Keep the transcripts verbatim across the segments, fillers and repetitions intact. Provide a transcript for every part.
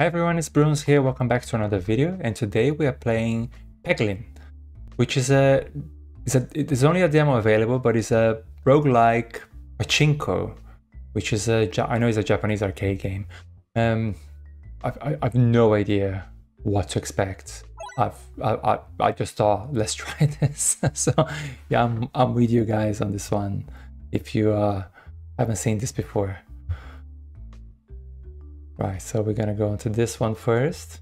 Hi everyone, it's Bruns here, welcome back to another video, and today we are playing Peglin, which is a, is a it is only a demo available, but it's a roguelike Pachinko, which is a, I know it's a Japanese arcade game. Um, I've, I, I've no idea what to expect. I've, I, I, I just thought, let's try this. So yeah, I'm, I'm with you guys on this one, if you uh, haven't seen this before. Right, so we're gonna go into this one first.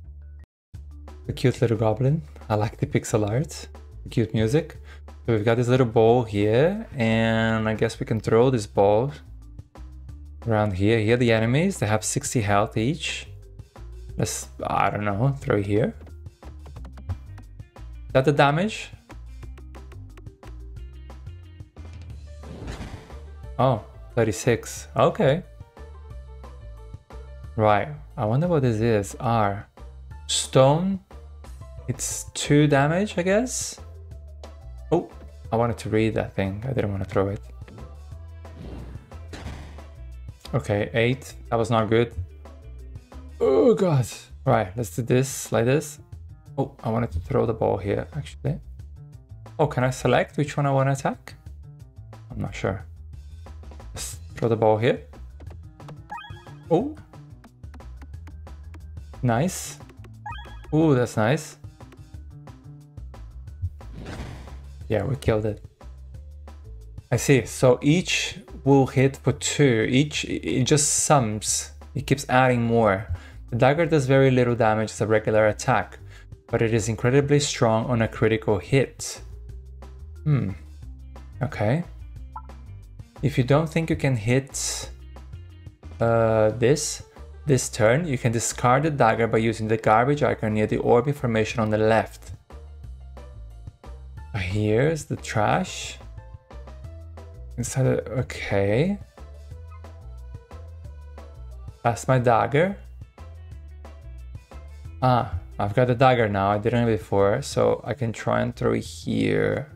The cute little goblin. I like the pixel art, the cute music. So we've got this little ball here, and I guess we can throw this ball around here. Here are the enemies, they have sixty health each. Let's, I don't know, throw it here. Is that the damage? Oh, thirty-six, okay. Right, I wonder what this is. R. Stone. It's two damage, I guess. Oh, I wanted to read that thing. I didn't want to throw it. Okay, eight. That was not good. Oh, God. Right, let's do this like this. Oh, I wanted to throw the ball here, actually. Oh, can I select which one I want to attack? I'm not sure. Let's throw the ball here. Oh. Nice. Ooh, that's nice. Yeah, we killed it. I see. So each will hit for two. Each, it just sums. It keeps adding more. The dagger does very little damage as a regular attack, but it is incredibly strong on a critical hit. Hmm. Okay. If you don't think you can hit uh, this, This turn, you can discard the dagger by using the garbage icon near the orb information on the left. Here's the trash. Inside of, okay. That's my dagger. Ah, I've got the dagger now, I didn't have it before, so I can try and throw it here.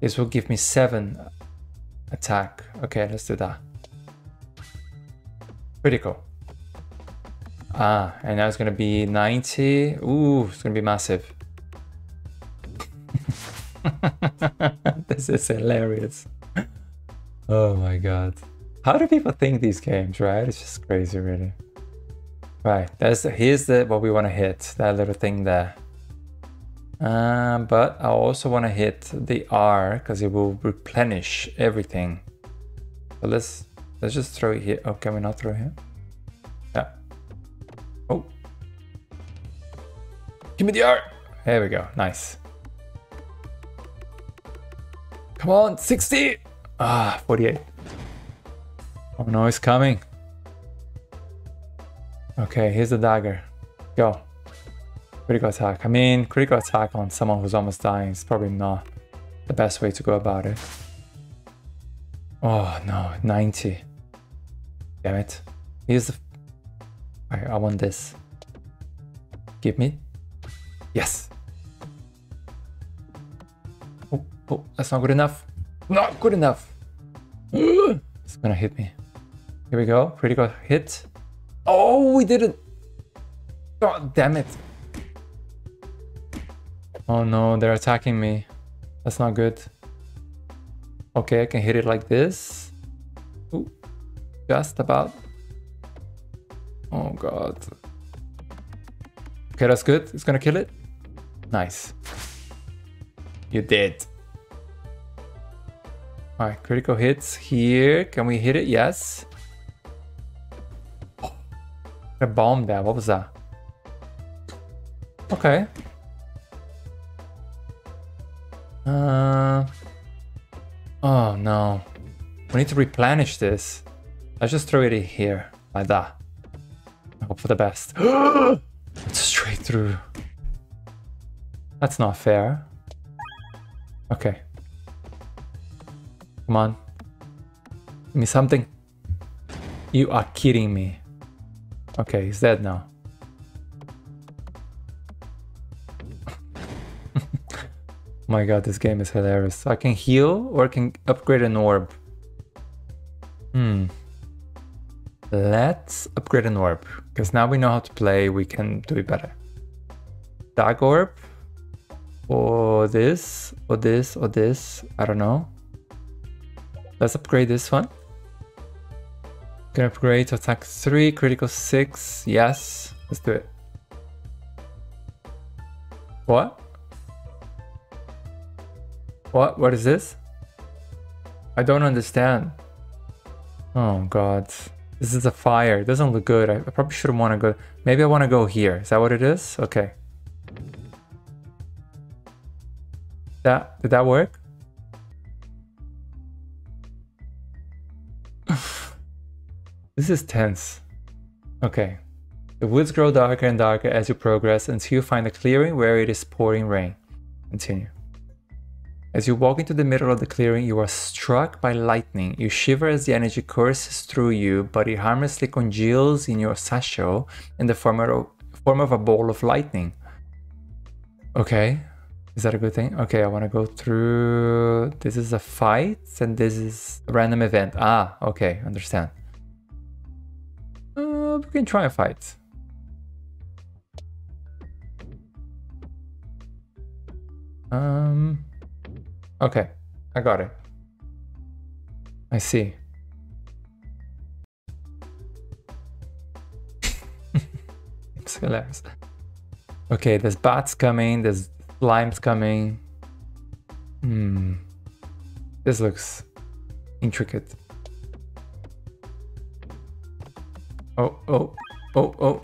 This will give me seven attack. Okay, let's do that. Critical. Ah, and now it's gonna be ninety. Ooh, it's gonna be massive. This is hilarious. Oh my God. How do people think these games, right? It's just crazy, really. Right, that's the, here's the what we wanna hit, that little thing there. Uh, but I also wanna hit the R because it will replenish everything. So let's let's just throw it here. Oh, can we not throw it here? Oh, give me the art. There we go. Nice. Come on, sixty. Ah, forty-eight. Oh no, it's coming. Okay, here's the dagger. Go. Critical attack. I mean, critical attack on someone who's almost dying is probably not the best way to go about it. Oh no, ninety. Damn it. Here's the. I want this. Give me. Yes. Oh, oh, that's not good enough. Not good enough. It's gonna hit me. Here we go. Critical hit. Oh, we did it. God damn it. Oh no, they're attacking me. That's not good. Okay, I can hit it like this. Ooh, just about. Oh God. Okay, that's good. It's gonna kill it. Nice. You did. All right, critical hits here. Can we hit it? Yes. Oh, a bomb there. What was that? Okay. Uh. Oh no. We need to replenish this. Let's just throw it in here like that. Hope for the best. Straight through. That's not fair. Okay. Come on. Give me something. You are kidding me. Okay, he's dead now. My God, this game is hilarious. I can heal or I can upgrade an orb. Hmm. Let's upgrade an orb, because now we know how to play, we can do it better. Dark orb, or this, or this, or this, I don't know. Let's upgrade this one. Can upgrade to attack three, critical six, yes, let's do it. What? What? What is this? I don't understand. Oh god. This is a fire. It doesn't look good. I probably shouldn't want to go. Maybe I want to go here. Is that what it is? Okay. That, did that work? This is tense. Okay. The woods grow darker and darker as you progress until you find a clearing where it is pouring rain. Continue. As you walk into the middle of the clearing, you are struck by lightning. You shiver as the energy courses through you, but it harmlessly congeals in your satchel in the form of, form of a ball of lightning. Okay, is that a good thing? Okay, I want to go through... This is a fight, and this is a random event. Ah, okay, understand. Uh, we can try a fight. Um... Okay, I got it. I see. It's hilarious. Okay, there's bats coming, there's slimes coming. Hmm. This looks intricate. Oh, oh, oh, oh.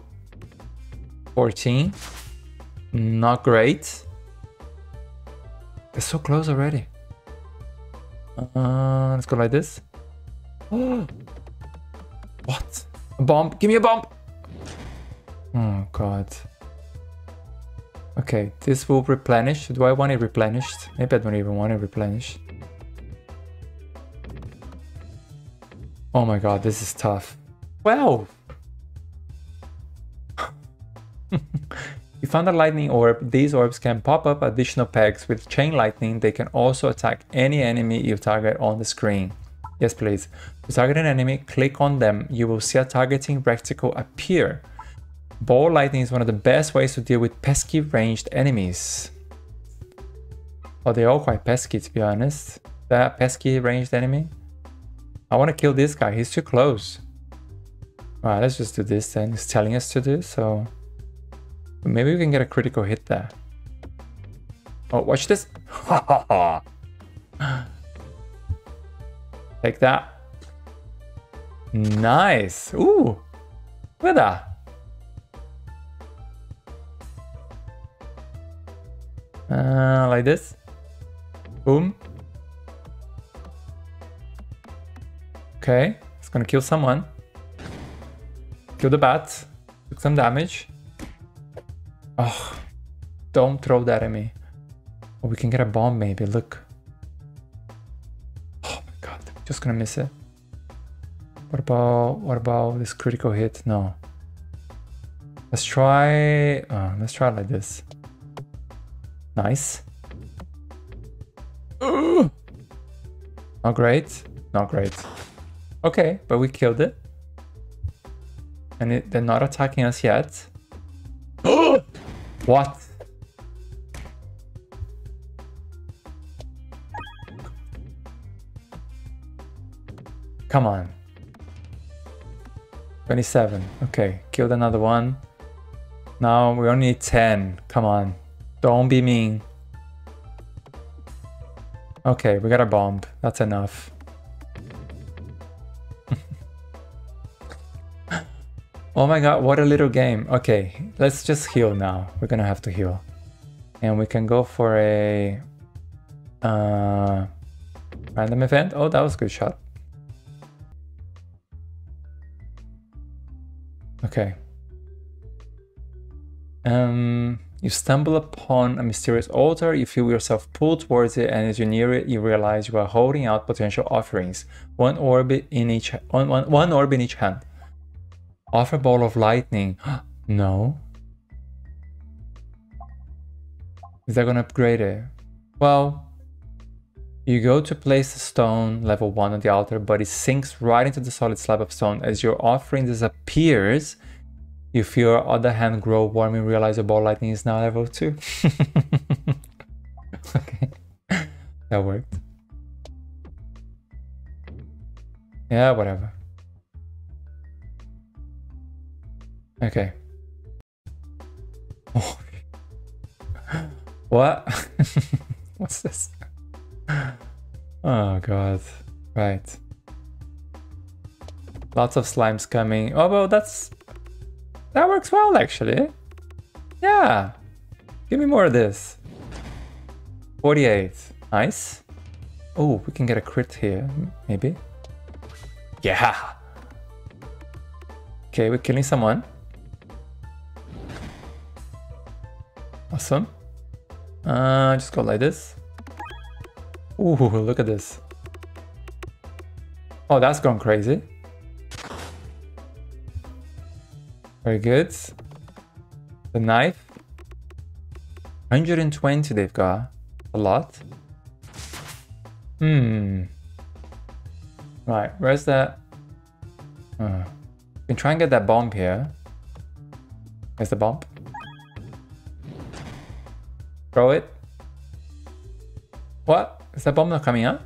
fourteen. Not great. They're so close already. Uh, let's go like this. What? A bomb? Give me a bomb! Oh god. Okay, this will replenish. Do I want it replenished? Maybe I don't even want it replenished. Oh my god, this is tough. Wow! You found a lightning orb. These orbs can pop up additional pegs. With chain lightning, they can also attack any enemy you target on the screen. Yes, please. To target an enemy, click on them. You will see a targeting rectangle appear. Ball lightning is one of the best ways to deal with pesky ranged enemies. Oh, they're all quite pesky, to be honest. That pesky ranged enemy. I want to kill this guy. He's too close. Alright, let's just do this then. He's telling us to do so. Maybe we can get a critical hit there. Oh, watch this. Take that. Nice. Ooh. Look at that. Uh, like this. Boom. Okay. It's gonna kill someone. Kill the bat. Took some damage. Oh, don't throw that at me. Oh, we can get a bomb maybe, look. Oh my god, I'm just gonna miss it. What about, what about this critical hit? No. Let's try, uh, let's try it like this. Nice. Ooh! Not great, not great. Okay, but we killed it. And it, they're not attacking us yet. Oh! What? Come on. twenty-seven. Okay, killed another one. Now we only need ten. Come on. Don't be mean. Okay, we got a bomb. That's enough. Oh my god, what a little game. Okay, let's just heal now. We're gonna have to heal. And we can go for a... Uh, random event. Oh, that was a good shot. Okay. Um, you stumble upon a mysterious altar. You feel yourself pulled towards it, and as you near it, you realize you are holding out potential offerings. One orb in each, one, one, one orb in each hand. Offer ball of lightning. No. Is that gonna upgrade it? Well, You go to place the stone, level one on the altar, but it sinks right into the solid slab of stone. As your offering disappears, you feel your other hand grow warm and realize your ball lightning is now level two. Okay, that worked. Yeah, whatever. Okay. Oh. What? What's this? Oh god. Right. Lots of slimes coming. Oh well, that's... that works well, actually. Yeah. Give me more of this. forty-eight. Nice. Oh, we can get a crit here, maybe. Yeah. Okay, we're killing someone. Awesome. Uh, just go like this. Ooh, look at this. Oh, that's gone crazy. Very good. The knife. one hundred twenty they've got. A lot. Hmm. Right, where's that? Oh. We can try and get that bomb here. Where's the bomb? Throw it. What? Is that bomb not coming up?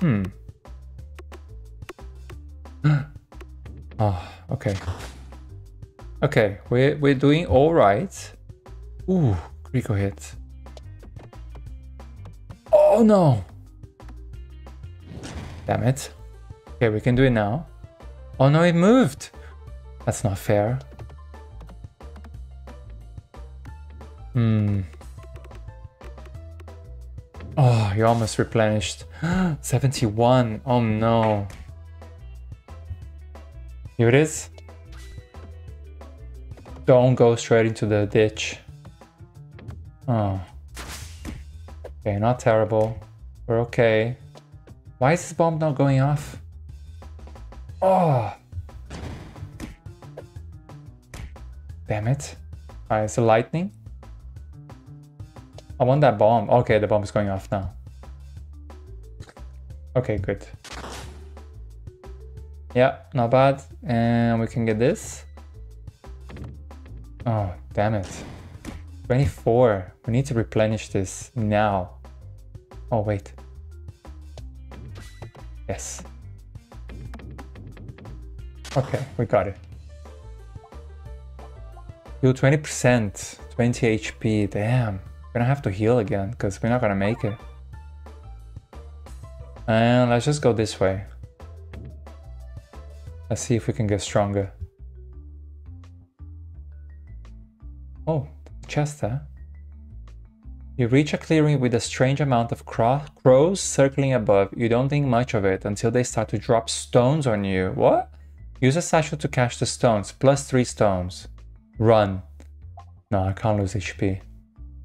Hmm. Oh, okay. Okay, we're, we're doing all right. Ooh, critical hit. Oh no! Damn it. Okay, we can do it now. Oh no, it moved! That's not fair. Hmm. Oh, you almost replenished. seventy-one. Oh no. Here it is. Don't go straight into the ditch. Oh. Okay, not terrible. We're okay. Why is this bomb not going off? Oh. Damn it. Alright, it's a lightning. I want that bomb. Okay, the bomb is going off now. Okay, good. Yeah, not bad. And we can get this. Oh, damn it. twenty-four. We need to replenish this now. Oh, wait. Yes. Okay, we got it. Heal twenty percent. twenty H P. Damn. We're gonna have to heal again because we're not gonna make it. And let's just go this way. Let's see if we can get stronger. Oh, chest, huh? You reach a clearing with a strange amount of crow crows circling above. You don't think much of it until they start to drop stones on you. What? Use a satchel to catch the stones. Plus three stones. Run. No, I can't lose H P.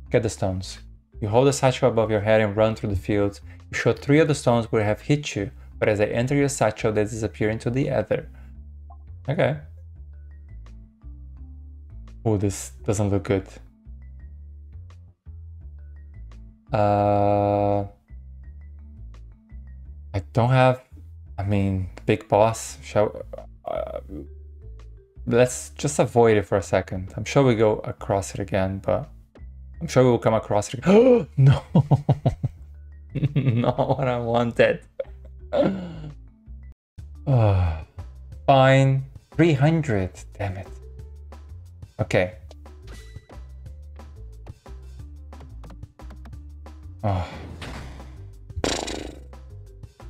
Get the stones. You hold the satchel above your head and run through the fields. You sure three of the stones would have hit you, but as they enter your satchel, they disappear into the ether. Okay. Oh, this doesn't look good. Uh, I don't have... I mean, big boss. Shall, uh, let's just avoid it for a second. I'm sure we go across it again, but... I'm sure we will come across it again. Oh, no! Not what I wanted. Oh, fine. three hundred. Damn it. Okay. Oh.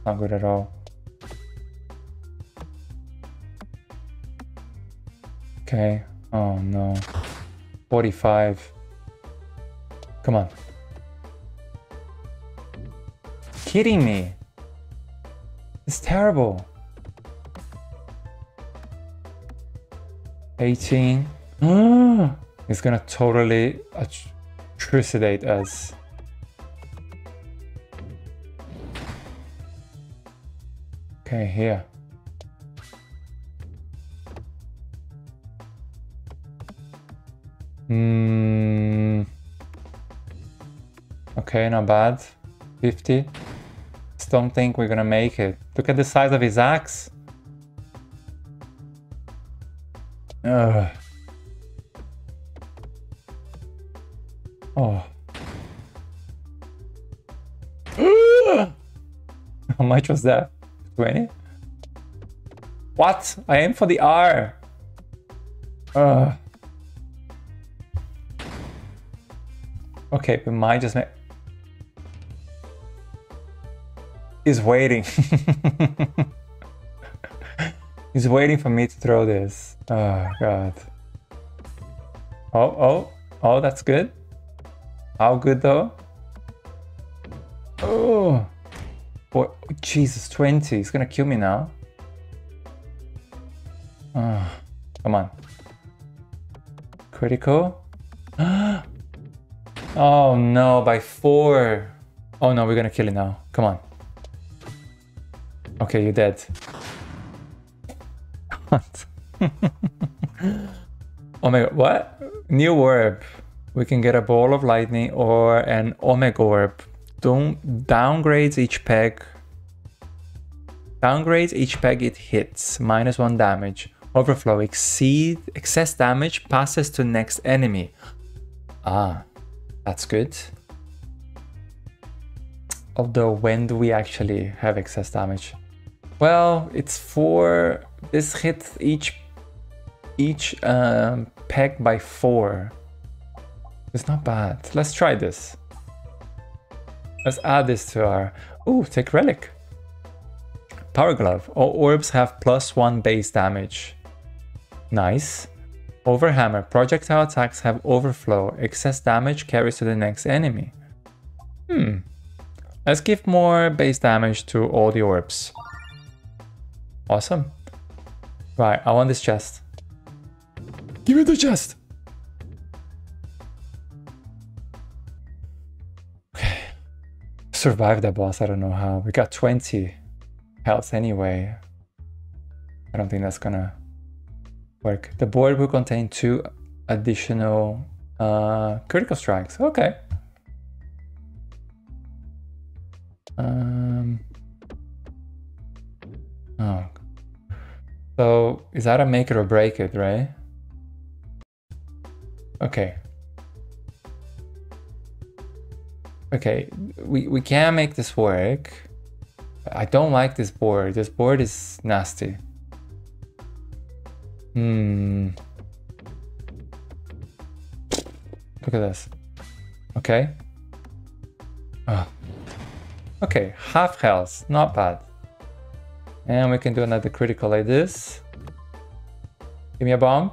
Not good at all. Okay. Oh no. forty-five. Come on. Kidding me. It's terrible. eighteen. It's gonna totally trucidate us. Okay, here. Hmm. Okay, not bad. fifty. Just don't think we're gonna make it. Look at the size of his axe. Ugh. Oh. How much was that? twenty? What? I aim for the R. Ugh. Okay, we might just make... He's waiting. He's waiting for me to throw this. Oh, God. Oh, oh, oh, that's good. How good, though? Oh, boy. Jesus, twenty. He's gonna kill me now. Oh, come on. Critical. Oh, no, by four. Oh, no, we're gonna kill it now. Come on. Okay, you're dead. What? Oh my God, what? New orb. We can get a ball of lightning or an Omega orb. Don't downgrades each peg. Downgrades each peg it hits. Minus one damage. Overflow. Exceed excess damage passes to next enemy. Ah, that's good. Although, when do we actually have excess damage? Well, it's four. This hits each each um, peg by four. It's not bad. Let's try this. Let's add this to our... Ooh, take relic. Power glove. All orbs have plus one base damage. Nice. Overhammer. Projectile attacks have overflow. Excess damage carries to the next enemy. Hmm. Let's give more base damage to all the orbs. Awesome. Right, I want this chest. Give me the chest! Okay. Survive that boss, I don't know how. We got twenty health anyway. I don't think that's gonna work. The board will contain two additional uh, critical strikes. Okay. Um. Oh. So is that a make it or break it, right? Okay. Okay. We we can make this work. I don't like this board. This board is nasty. Hmm. Look at this. Okay. Ah. Oh. Okay, half health, not bad. And we can do another critical like this. Give me a bomb.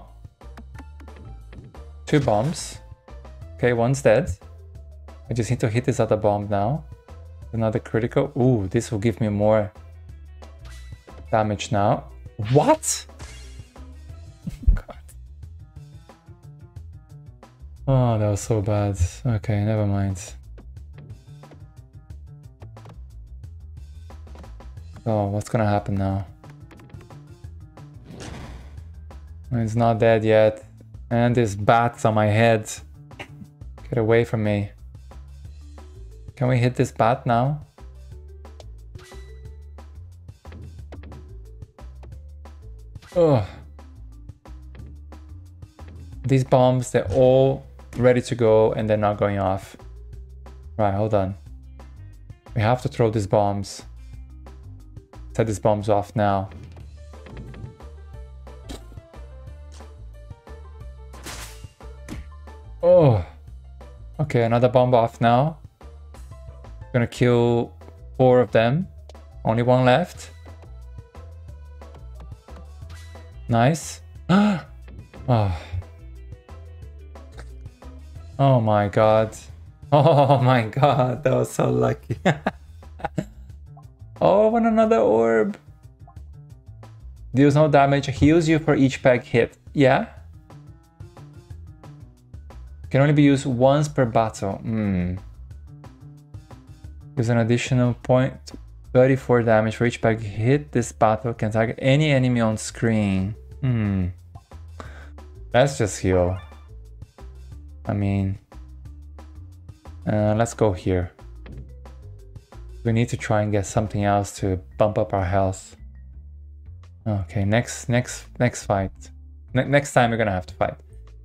Two bombs. Okay, one's dead. I just need to hit this other bomb now. Another critical. Ooh, this will give me more damage now. What? God. Oh, that was so bad. Okay, never mind. Oh, what's gonna happen now? It's not dead yet. And this bat's on my head. Get away from me. Can we hit this bat now? Oh. These bombs, they're all ready to go and they're not going off. Right, hold on. We have to throw these bombs. Set these bombs off now. Oh. Okay, another bomb off now. Gonna kill four of them. Only one left. Nice. Oh. Oh my God. Oh my God. That was so lucky. Oh, I want another orb. Deals no damage, heals you for each peg hit. Yeah? Can only be used once per battle. Hmm. Gives an additional point, thirty-four damage for each peg hit. This battle can target any enemy on screen. Hmm. Let's just heal. I mean... Uh, let's go here. We need to try and get something else to bump up our health. Okay, next next, next fight. N next time we're gonna have to fight.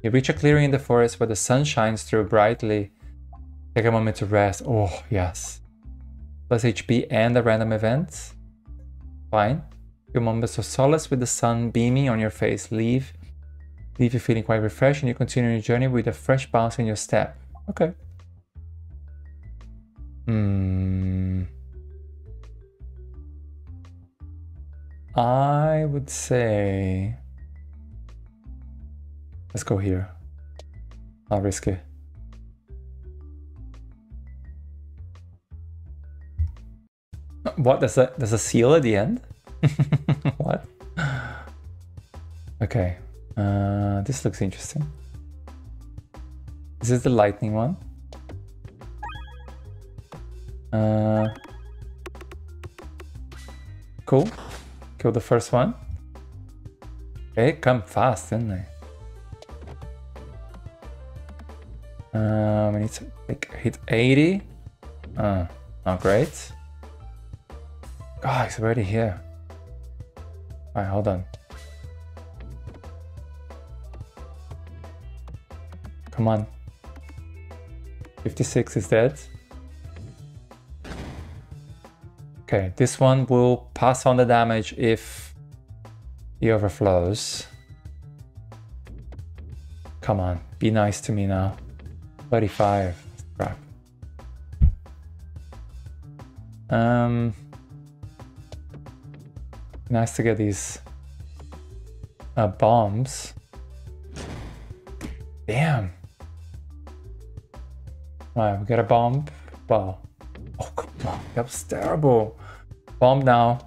You reach a clearing in the forest where the sun shines through brightly. Take a moment to rest. Oh, yes. Plus H P and a random event. Fine. Your moments of solace with the sun beaming on your face. Leave. Leave you feeling quite refreshed, and you continue your journey with a fresh bounce in your step. Okay. Hmm. I would say... let's go here. I'll risk it. What? There's a, there's a seal at the end? What? Okay. Uh, this looks interesting. This is the lightning one. Uh, cool. Kill the first one. They come fast, didn't they? Uh, we need to like, hit eighty. Uh, not great. God, it's already here. Alright, hold on. Come on. fifty-six is dead. Okay, this one will pass on the damage if he overflows. Come on, be nice to me now. thirty-five. Crap. Um, nice to get these uh, bombs. Damn. Alright, we got a bomb. Wow. Oh, come on. That was terrible. Bomb now.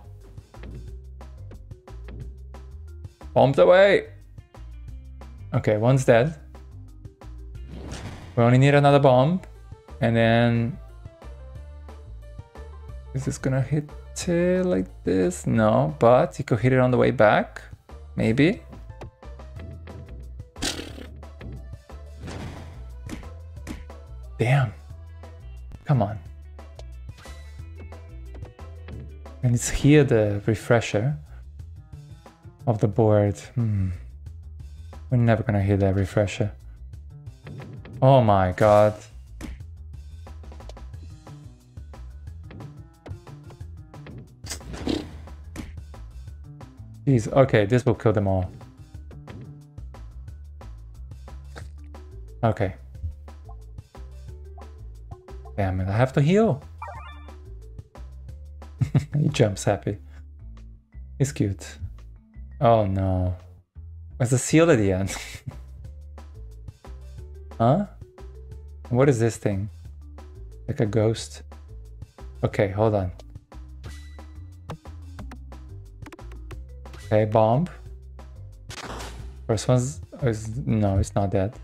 Bombed away. Okay, one's dead. We only need another bomb. And then... is this gonna hit it like this? No, but he could hit it on the way back. Maybe. Damn. Come on. And it's here the refresher of the board. Hmm. We're never gonna hit that refresher. Oh my god. Jeez, okay, this will kill them all. Okay. Damn it, I have to heal. He jumps happy. He's cute. Oh no. There's a seal at the end. Huh? What is this thing? Like a ghost. Okay, hold on. Okay, bomb. First one's... is, no, it's not dead.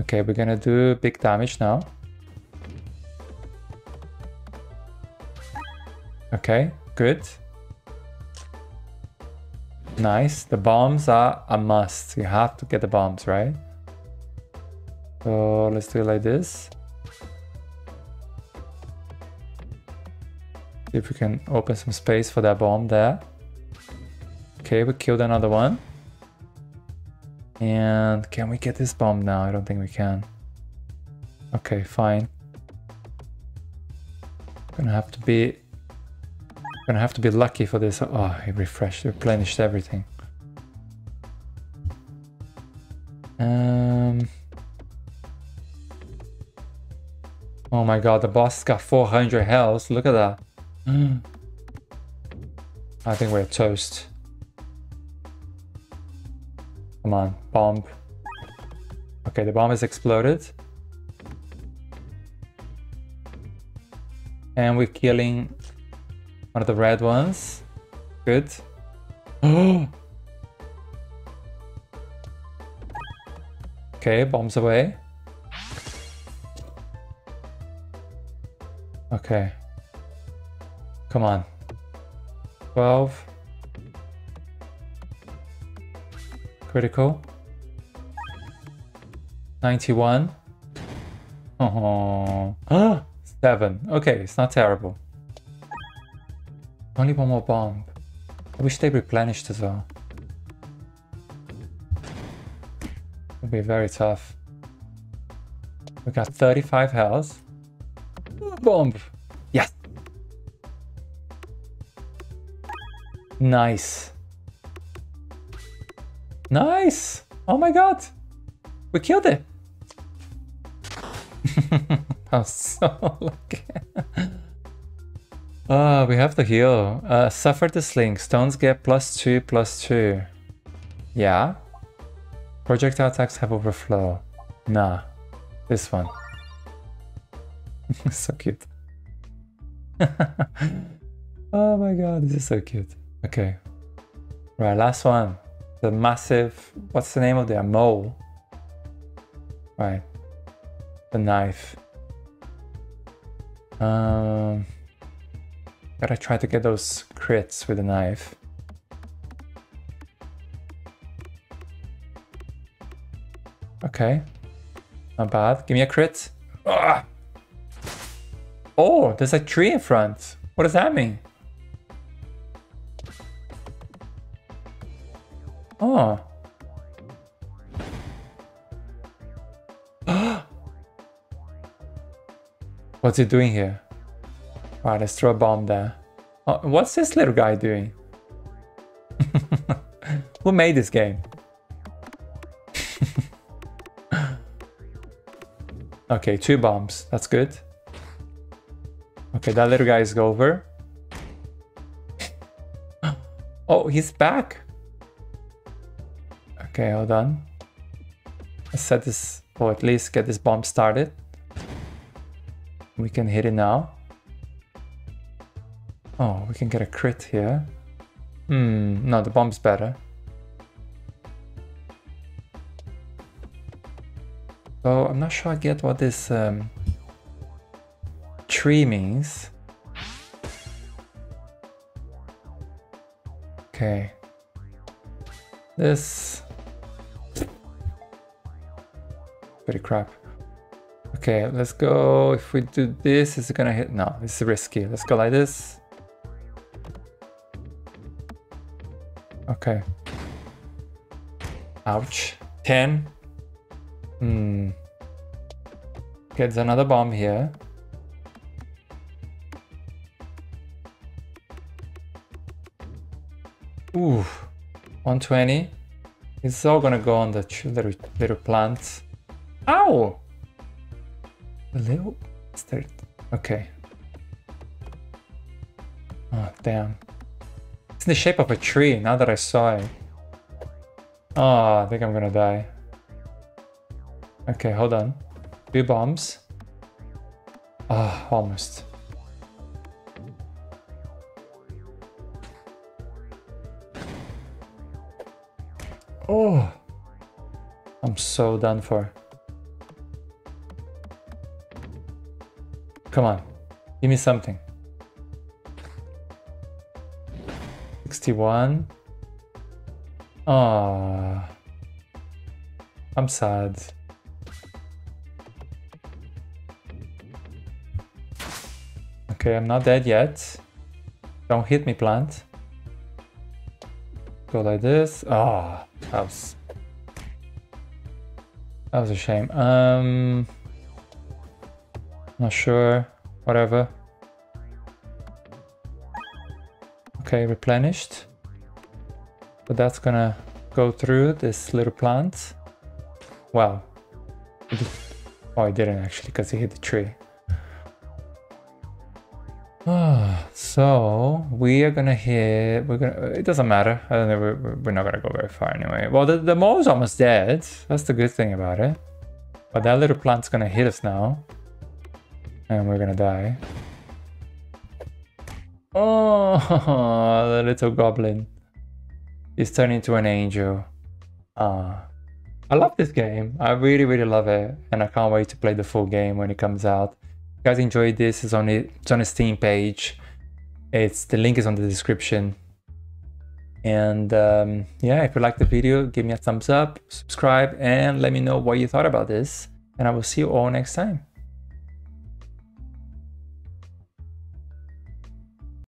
Okay, we're gonna do big damage now. Okay, good. Nice. The bombs are a must. You have to get the bombs, right? So let's do it like this. See if we can open some space for that bomb there. Okay, we killed another one. And can we get this bomb now? I don't think we can. Okay, fine. Gonna have to be... gonna have to be lucky for this. Oh, it refreshed, replenished everything. Um. Oh my god, the boss got four hundred health. Look at that. Mm. I think we're toast. Come on, bomb. Okay, the bomb is exploded. And we're killing... one of the red ones. Good. Okay, bombs away. Okay. Come on. twelve. Critical. ninety-one. Oh, seven. Okay, it's not terrible. Only one more bomb. I wish they replenished as well. It would be very tough. We got thirty-five health. Bomb. Yes. Nice. Nice. Oh my god. We killed it. I was so lucky. Ah, uh, we have to heal. Uh, suffer the sling. Stones get plus two, plus two. Yeah. Projectile attacks have overflow. Nah. This one. So cute. Oh my god, this is so cute. Okay. Right, last one. The massive... What's the name of their mole? Right. The knife. Um... Gotta try to get those crits with a knife. Okay. Not bad. Give me a crit. Ugh. Oh, there's a tree in front. What does that mean? Oh. What's it doing here? Alright, let's throw a bomb there. Oh, what's this little guy doing? Who made this game? Okay, two bombs. That's good. Okay, that little guy is over. Oh, he's back. Okay, hold on. Let's set this, or at least get this bomb started. We can hit it now. Oh, we can get a crit here. Hmm, no, the bomb's better. So, I'm not sure I get what this um, tree means. Okay. This... Pretty crap. Okay, let's go. If we do this, is it gonna hit? No, this is risky. Let's go like this. Okay. Ouch. ten. Hmm. Okay, there's another bomb here. Ooh. one twenty. It's all gonna go on the little, little plant. Ow! A little bastard. Okay. Oh, damn. It's in the shape of a tree, now that I saw it. Oh, I think I'm gonna die. Okay, hold on. Two bombs. Ah, oh, almost. Oh! I'm so done for. Come on. Give me something. sixty-one. Oh, I'm sad. Okay, I'm not dead yet. Don't hit me, plant. Go like this. Oh, that was, that was a shame. Um, not sure. Whatever. Okay, replenished. But that's gonna go through this little plant. Well, it did. Oh, it didn't actually, because it hit the tree. So we are gonna hit. We're gonna. It doesn't matter. I don't know. We're, we're not gonna go very far anyway. Well, the the mole's almost dead. That's the good thing about it. But that little plant's gonna hit us now, and we're gonna die. Oh, the little goblin is turned into an angel. Ah, I love this game. I really, really love it, and I can't wait to play the full game when it comes out. If you guys enjoyed this, it's on the it's on the Steam page. It's the link is on the description. And um, yeah, if you liked the video, give me a thumbs up, subscribe, and let me know what you thought about this. And I will see you all next time.